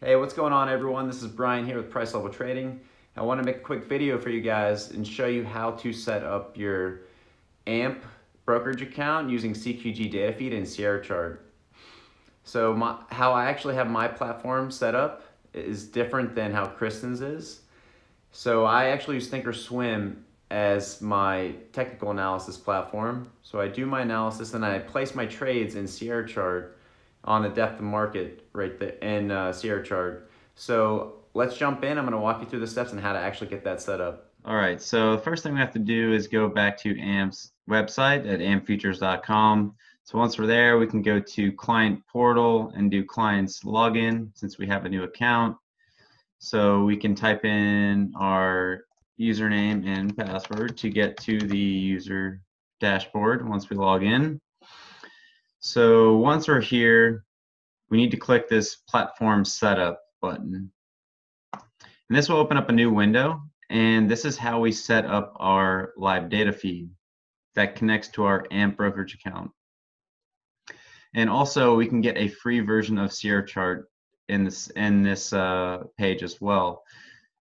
Hey, what's going on everyone? This is Brian here with Price Level Trading. I want to make a quick video for you guys and show you how to set up your AMP brokerage account using CQG data feed and Sierra Chart. So how I actually have my platform set up is different than how Kristen's is. So I actually use Thinkorswim as my technical analysis platform. So I do my analysis and I place my trades in Sierra Chart on the depth of market right there in Sierra Chart. So let's jump in. I'm going to walk you through the steps and how to actually get that set up. All right. So the first thing we have to do is go back to AMP's website at ampfeatures.com. So once we're there, we can go to client portal and do clients login since we have a new account. So we can type in our username and password to get to the user dashboard once we log in. So once we're here, we need to click this platform setup button. And this will open up a new window. And this is how we set up our live data feed that connects to our AMP brokerage account. And also we can get a free version of Sierra Chart in this page as well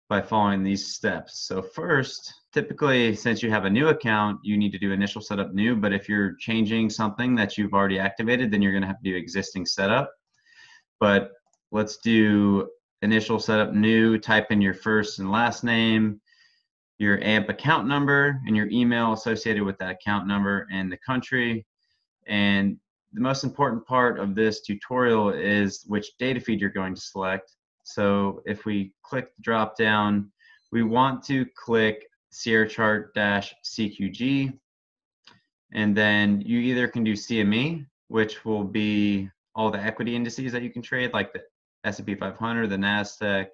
by following these steps. So first, typically, since you have a new account, you need to do initial setup new, but if you're changing something that you've already activated, then you're gonna have to do existing setup. But let's do initial setup new, type in your first and last name, your AMP account number, and your email associated with that account number and the country. And the most important part of this tutorial is which data feed you're going to select. So if we click the drop down, we want to click Sierra Chart -CQG, and then you either can do CME, which will be all the equity indices that you can trade, like the S&P 500, the NASDAQ,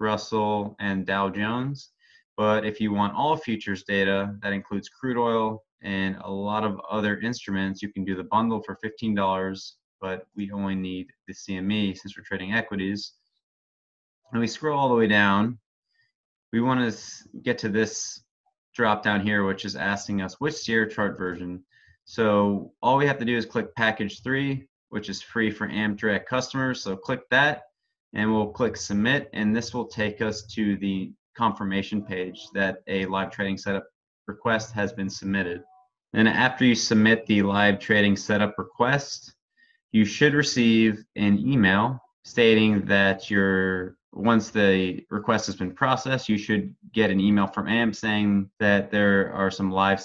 Russell, and Dow Jones. But if you want all futures data, that includes crude oil and a lot of other instruments, you can do the bundle for $15, but we only need the CME since we're trading equities. And we scroll all the way down. We want to get to this drop down here, which is asking us which Sierra Chart version. So all we have to do is click package 3, which is free for AmpDirect customers. So click that and we'll click submit, and this will take us to the confirmation page that a live trading setup request has been submitted. And after you submit the live trading setup request, you should receive an email stating that once the request has been processed, you should get an email from AMP saying that there are some live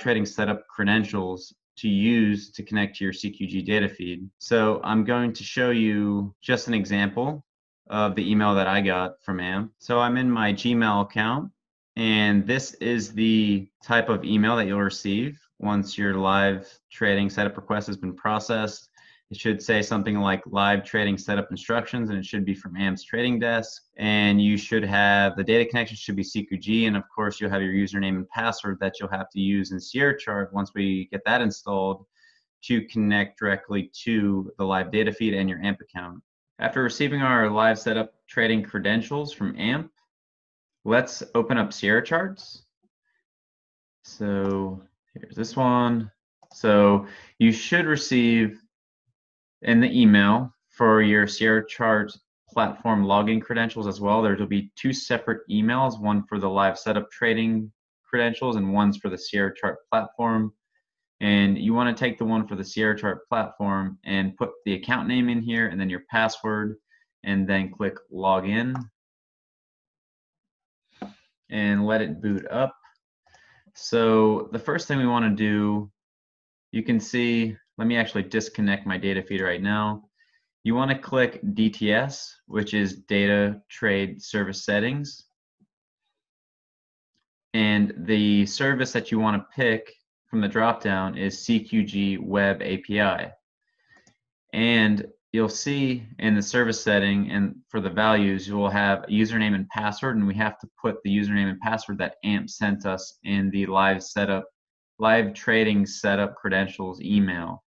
trading setup credentials to use to connect to your CQG data feed. So I'm going to show you just an example of the email that I got from AMP. So I'm in my Gmail account, and this is the type of email that you'll receive once your live trading setup request has been processed. It should say something like live trading setup instructions, and it should be from AMP's trading desk. And you should have the data connection should be CQG, and of course you'll have your username and password that you'll have to use in Sierra Chart once we get that installed to connect directly to the live data feed and your AMP account. After receiving our live setup trading credentials from AMP, let's open up Sierra Charts. So here's this one. So you should receive in the email for your Sierra Chart platform login credentials as well. There will be two separate emails, one for the live setup trading credentials and one's for the Sierra Chart platform. And you want to take the one for the Sierra Chart platform and put the account name in here and then your password, and then click login and let it boot up. So the first thing we want to do, you can see, let me actually disconnect my data feed right now. You want to click DTS, which is Data Trade Service Settings. And the service that you want to pick from the dropdown is CQG Web API. And you'll see in the service setting and for the values, you will have a username and password, and we have to put the username and password that AMP sent us in the live trading setup credentials email.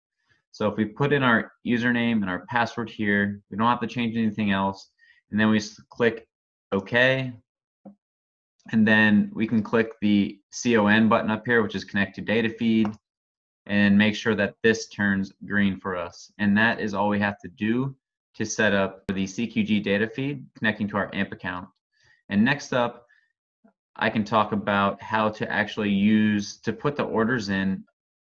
So if we put in our username and our password here, we don't have to change anything else. And then we click OK. And then we can click the CON button up here, which is connect to data feed, and make sure that this turns green for us. And that is all we have to do to set up the CQG data feed connecting to our AMP account. And next up, I can talk about how to actually use to put the orders in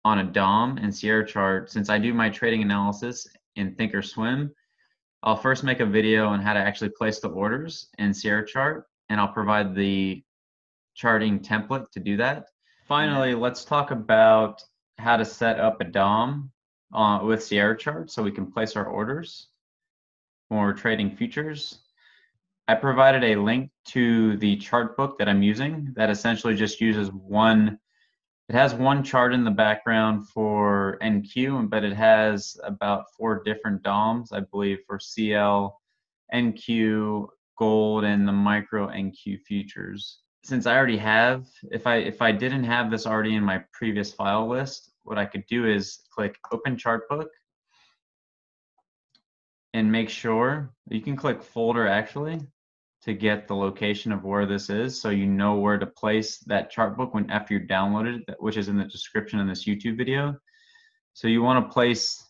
on a DOM and Sierra chart. Since I do my trading analysis in Thinkorswim, I'll first make a video on how to actually place the orders in Sierra chart, and I'll provide the charting template to do that. Finally, let's talk about how to set up a DOM with Sierra chart so we can place our orders when we're trading futures. I provided a link to the chart book that I'm using that essentially just uses one, it has one chart in the background for NQ, but it has about 4 different DOMs, I believe, for CL, NQ, Gold, and the micro NQ futures. Since I already have, if I didn't have this already in my previous file list, what I could do is click Open Chart Book and make sure, you can click Folder actually to get the location of where this is so you know where to place that chart book when after you downloaded it, which is in the description of this YouTube video. So you want to place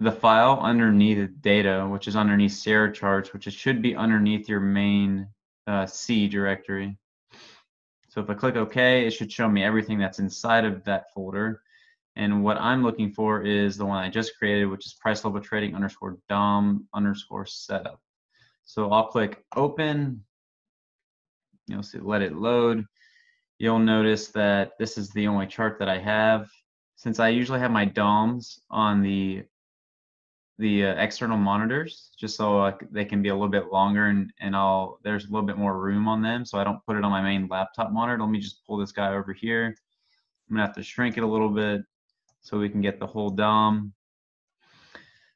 the file underneath data, which is underneath Sierra Charts, which it should be underneath your main C directory. So if I click OK, it should show me everything that's inside of that folder. And what I'm looking for is the one I just created, which is price level trading underscore dom underscore setup. So I'll click open. You'll see, let it load. You'll notice that this is the only chart that I have. Since I usually have my DOMs on the external monitors, just so they can be a little bit longer and there's a little bit more room on them, so I don't put it on my main laptop monitor. Let me just pull this guy over here. I'm gonna have to shrink it a little bit so we can get the whole DOM.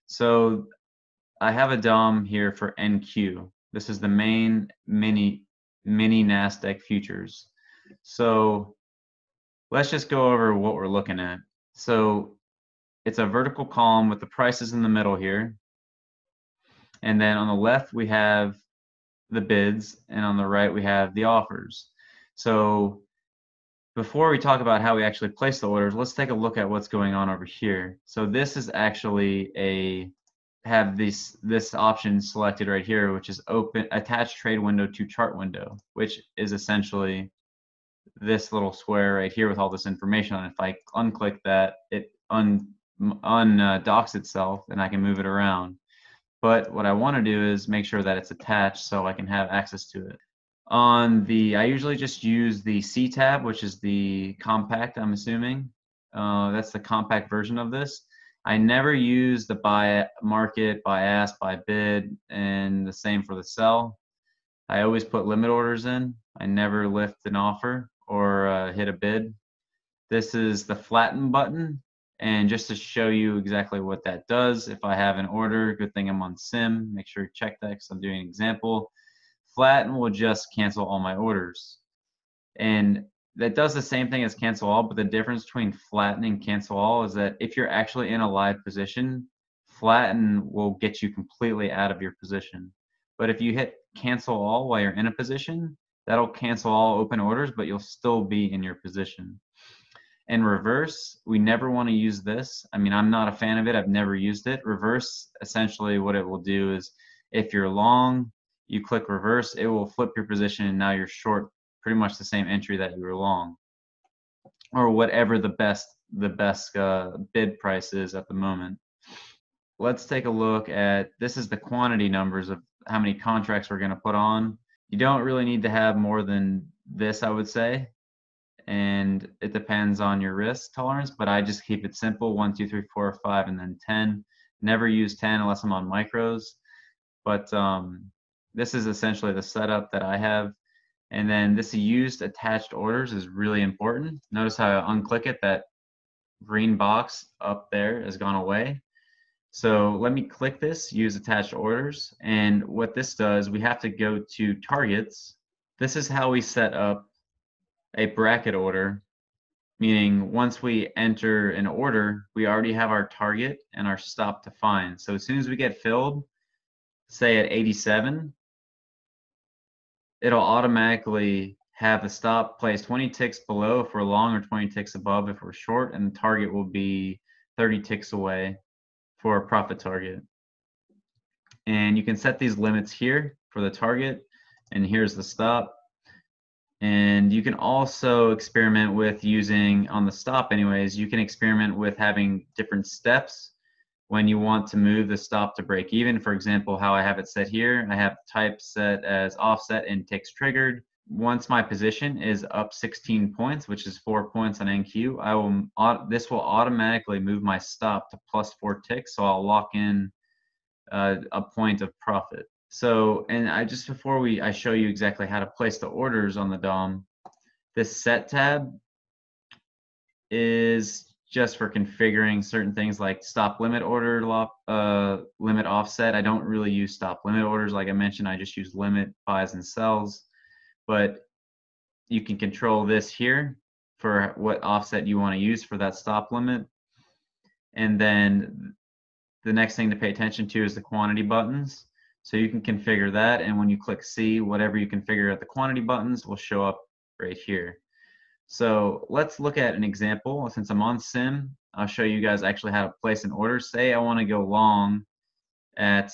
So I have a DOM here for NQ. This is the main mini NASDAQ futures. So let's just go over what we're looking at. So it's a vertical column with the prices in the middle here. And then on the left, we have the bids, and on the right, we have the offers. So before we talk about how we actually place the orders, let's take a look at what's going on over here. So this is actually this option selected right here, which is open, attach trade window to chart window, which is essentially this little square right here with all this information on it. If I unclick that, it docks itself and I can move it around. But what I want to do is make sure that it's attached so I can have access to it. I usually just use the C tab, which is the compact, I'm assuming. That's the compact version of this. I never use the buy market, buy ask, buy bid, and the same for the sell. I always put limit orders in. I never lift an offer or hit a bid. This is the flatten button. And just to show you exactly what that does, if I have an order, good thing I'm on sim, make sure you check that because I'm doing an example. Flatten will just cancel all my orders. And that does the same thing as cancel all, but the difference between flatten and cancel all is that if you're actually in a live position, flatten will get you completely out of your position. But if you hit cancel all while you're in a position, that'll cancel all open orders, but you'll still be in your position. And reverse, we never want to use this. I mean, I'm not a fan of it. I've never used it. Reverse, essentially what it will do is if you're long, you click reverse, it will flip your position and now you're short pretty much the same entry that you were long, or whatever the best bid price is at the moment. Let's take a look at, this is the quantity numbers of how many contracts we're going to put on. You don't really need to have more than this, I would say. And it depends on your risk tolerance, but I just keep it simple, 1, 2, 3, 4, 5, and then 10. Never use 10 unless I'm on micros, but this is essentially the setup that I have. And then this used attached orders is really important. Notice how I unclick it, that green box up there has gone away. So let me click this, use attached orders. And what this does, we have to go to targets. This is how we set up a bracket order, meaning once we enter an order, we already have our target and our stop defined. So as soon as we get filled, say at 87, it'll automatically have the stop placed 20 ticks below if we're long or 20 ticks above if we're short, and the target will be 30 ticks away for a profit target. And you can set these limits here for the target, and here's the stop. And you can also experiment with using, on the stop anyways, you can experiment with having different steps when you want to move the stop to break even. For example, how I have it set here, I have type set as offset and ticks triggered. Once my position is up 16 points, which is 4 points on NQ, this will automatically move my stop to +4 ticks, so I'll lock in a point of profit. So, and before I show you exactly how to place the orders on the DOM, this set tab is just for configuring certain things like stop limit order, limit offset. I don't really use stop limit orders. Like I mentioned, I just use limit buys and sells, but you can control this here for what offset you want to use for that stop limit. And then the next thing to pay attention to is the quantity buttons. So you can configure that, and when you click C, whatever you configure at the quantity buttons will show up right here. So let's look at an example. Since I'm on Sim, I'll show you guys actually how to place an order. Say I want to go long at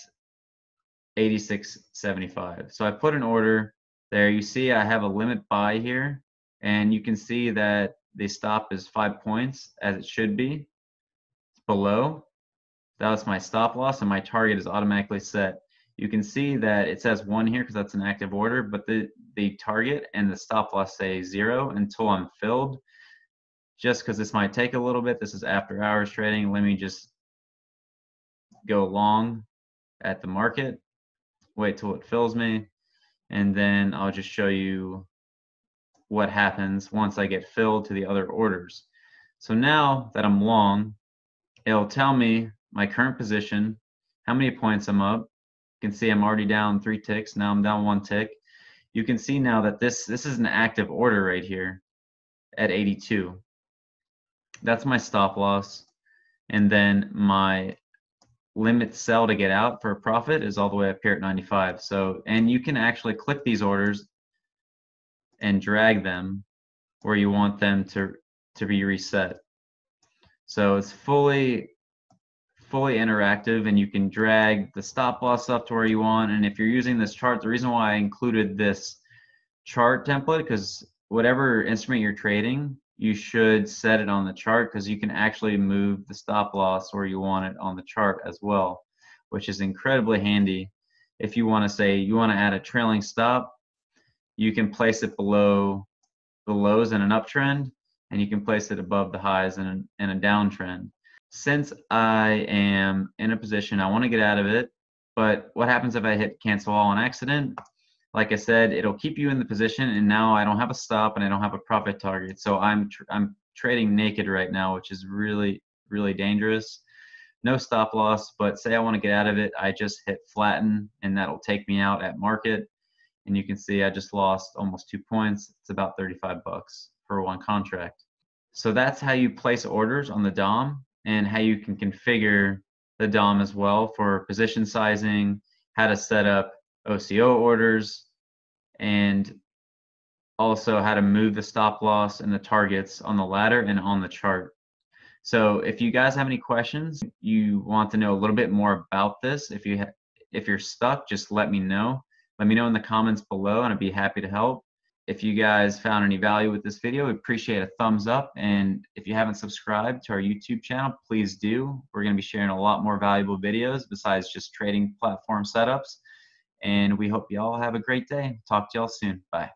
86.75. So I put an order there. You see I have a limit buy here, and you can see that the stop is 5 points, as it should be. It's below. That's my stop loss, and my target is automatically set. You can see that it says 1 here because that's an active order, but the target and the stop loss say 0 until I'm filled. Just because this might take a little bit, this is after hours trading, let me just go long at the market, wait till it fills me, and then I'll just show you what happens once I get filled to the other orders. So now that I'm long, it'll tell me my current position, how many points I'm up. You can see I'm already down 3 ticks. Now I'm down 1 tick. You can see now that this is an active order right here at 82. That's my stop loss. And then my limit sell to get out for a profit is all the way up here at 95. So, and you can actually click these orders and drag them where you want them to be reset. So it's fully interactive, and you can drag the stop loss up to where you want. And if you're using this chart, the reason why I included this chart template, because whatever instrument you're trading, you should set it on the chart, because you can actually move the stop loss where you want it on the chart as well, which is incredibly handy. If you want to say you want to add a trailing stop, you can place it below the lows in an uptrend, and you can place it above the highs in a downtrend. Since I am in a position, I want to get out of it, but what happens if I hit cancel all on accident? Like I said, it'll keep you in the position, and now I don't have a stop and I don't have a profit target. So I'm trading naked right now, which is really, really dangerous. No stop loss, but say I want to get out of it, I just hit flatten, and that'll take me out at market. And you can see I just lost almost 2 points. It's about 35 bucks for one contract. So that's how you place orders on the DOM, and how you can configure the DOM as well for position sizing, how to set up OCO orders, and also how to move the stop loss and the targets on the ladder and on the chart. So if you guys have any questions, you want to know a little bit more about this, if you're stuck, just let me know. Let me know in the comments below, and I'd be happy to help. If you guys found any value with this video, we appreciate a thumbs up. And if you haven't subscribed to our YouTube channel, please do. We're going to be sharing a lot more valuable videos besides just trading platform setups. And we hope you all have a great day. Talk to y'all soon. Bye.